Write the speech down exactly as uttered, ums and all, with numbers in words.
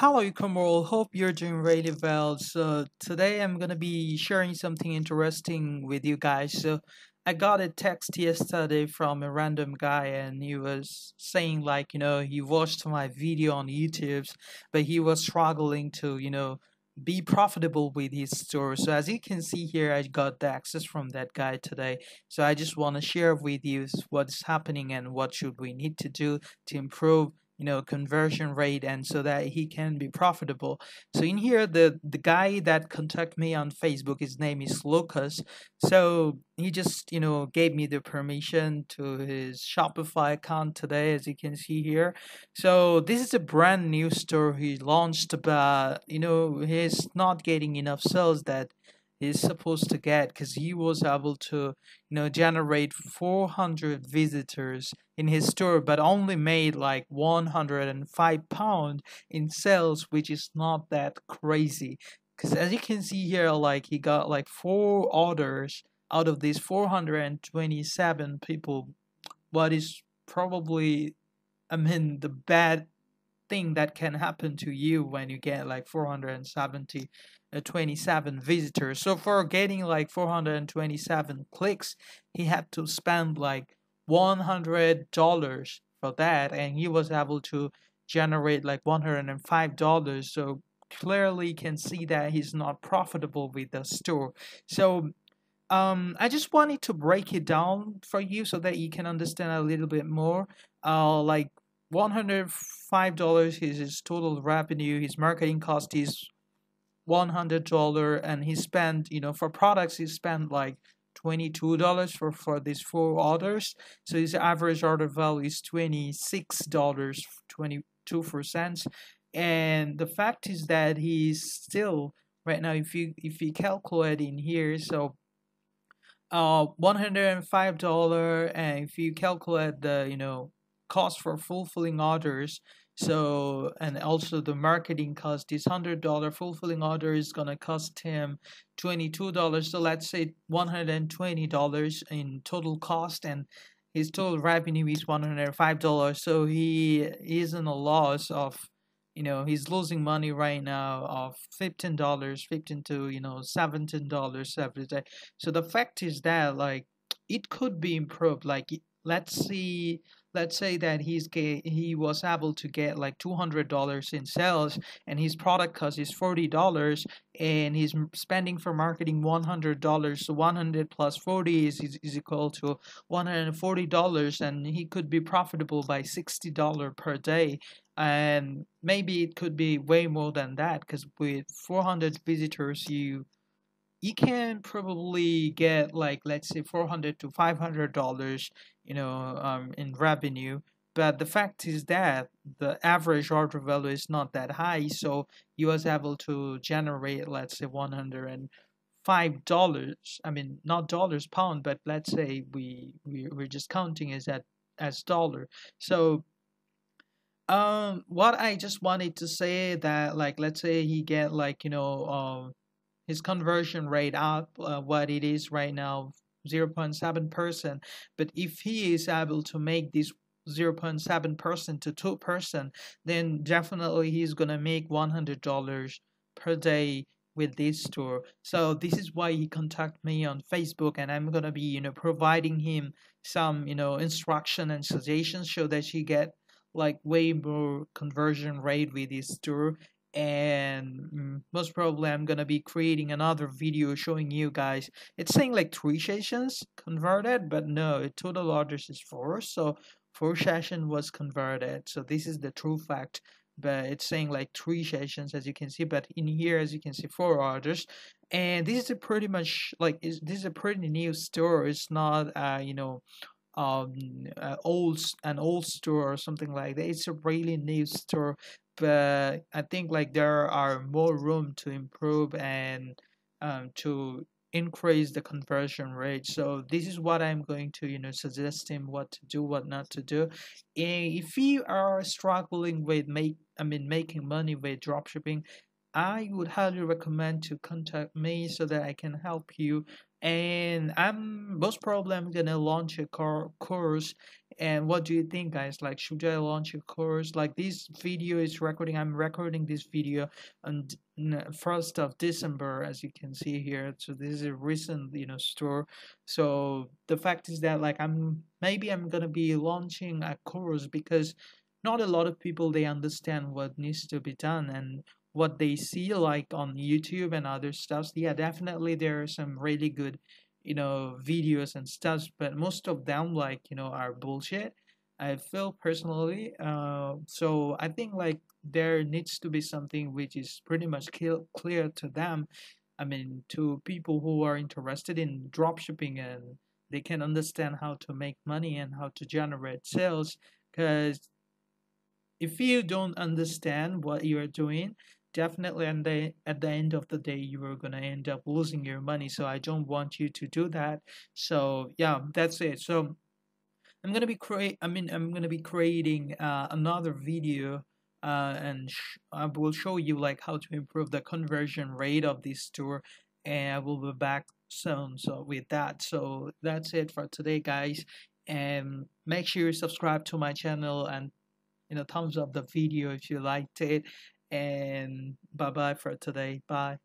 Hello Ecom World, hope you're doing really well. So today I'm gonna be sharing something interesting with you guys. So I got a text yesterday from a random guy, and he was saying, like, you know, he watched my video on YouTube, but he was struggling to, you know, be profitable with his store. So as you can see here, I got the access from that guy today. So I just want to share with you what's happening and what should we need to do to improve, you know, conversion rate, and so that he can be profitable. So in here, the the guy that contacted me on Facebook, his name is Lucas. So he just, you know, gave me the permission to his Shopify account today, as you can see here. So this is a brand new store he launched, but you know, he's not getting enough sales that he's supposed to get, because he was able to, you know, generate four hundred visitors in his store, but only made like one hundred five pounds in sales, which is not that crazy. Because as you can see here, like, he got like four orders out of these four hundred twenty-seven people. What is probably, I mean, the bad thing that can happen to you when you get like four hundred seventy uh, twenty-seven visitors. So for getting like four hundred twenty-seven clicks, he had to spend like one hundred dollars for that, and he was able to generate like one hundred five dollars. So clearly you can see that he's not profitable with the store. So Um, I just wanted to break it down for you so that you can understand a little bit more. Uh, like one hundred five dollars is his total revenue, his marketing cost is one hundred dollars, and he spent, you know, for products, he spent like twenty-two dollars for, for these four orders. So his average order value is twenty-six dollars and twenty-two cents. And the fact is that he's still, right now, if you, if you calculate in here, so uh one hundred five dollars, and if you calculate the, you know, cost for fulfilling orders, so, and also the marketing cost is one hundred dollars, fulfilling order is gonna cost him twenty-two dollars, so let's say one hundred twenty dollars in total cost, and his total revenue is one hundred five dollars. So he is in a loss of, you know, he's losing money right now of fifteen dollars, fifteen to, you know, seventeen dollars every day. So the fact is that, like, it could be improved. Like, let's see, let's say that he's get, he was able to get like two hundred dollars in sales, and his product cost is forty dollars, and he's spending for marketing one hundred dollars. So one hundred plus forty is, is, is equal to one hundred forty dollars, and he could be profitable by sixty dollars per day. And maybe it could be way more than that, because with four hundred visitors, you you can probably get like, let's say, four hundred to five hundred dollars, you know, um, in revenue. But the fact is that the average order value is not that high, so he was able to generate, let's say, one hundred five dollars. I mean, not dollars, pound, but let's say we we we're just counting as that as dollar. So um what I just wanted to say that, like, let's say he get like, you know, um his conversion rate up, uh, what it is right now, zero point seven percent, but if he is able to make this zero point seven percent to two percent, then definitely he's gonna make one hundred dollars per day with this store. So this is why he contacted me on Facebook, and I'm gonna be, you know, providing him some, you know, instruction and suggestions so that he get like way more conversion rate with this store. And most probably I'm gonna be creating another video showing you guys. It's saying like three sessions converted, but no, it total orders is four, so four session was converted. So this is the true fact, but it's saying like three sessions, as you can see, but in here, as you can see, four orders. And this is a pretty much like, is this is a pretty new store. It's not uh you know, um uh, old an old store or something like that. It's a really new store, but I think like there are more room to improve and um to increase the conversion rate. So this is what I'm going to, you know, suggest him what to do, what not to do. And if you are struggling with make I mean making money with dropshipping, I would highly recommend to contact me so that I can help you And I'm most probably I'm gonna launch a car course. And what do you think, guys? Like, should I launch a course? Like, this video is recording. I'm recording this video on first of December, as you can see here. So this is a recent, you know, store. So the fact is that, like, I'm maybe I'm gonna be launching a course because not a lot of people, they understand what needs to be done and what they see like on YouTube and other stuff. Yeah, definitely there are some really good, you know, videos and stuff, but most of them, like, you know, are bullshit, I feel personally. Uh, so I think like there needs to be something which is pretty much clear to them. I mean, to people who are interested in dropshipping, and they can understand how to make money and how to generate sales. Because if you don't understand what you are doing, definitely, and they, at the end of the day, you are gonna end up losing your money. So I don't want you to do that. So yeah, that's it. So I'm gonna be create. I mean, I'm gonna be creating uh, another video, uh, and sh I will show you like how to improve the conversion rate of this store. And I will be back soon. So with that, so that's it for today, guys. And make sure you subscribe to my channel, and you know, thumbs up the video if you liked it. And bye bye for today. Bye.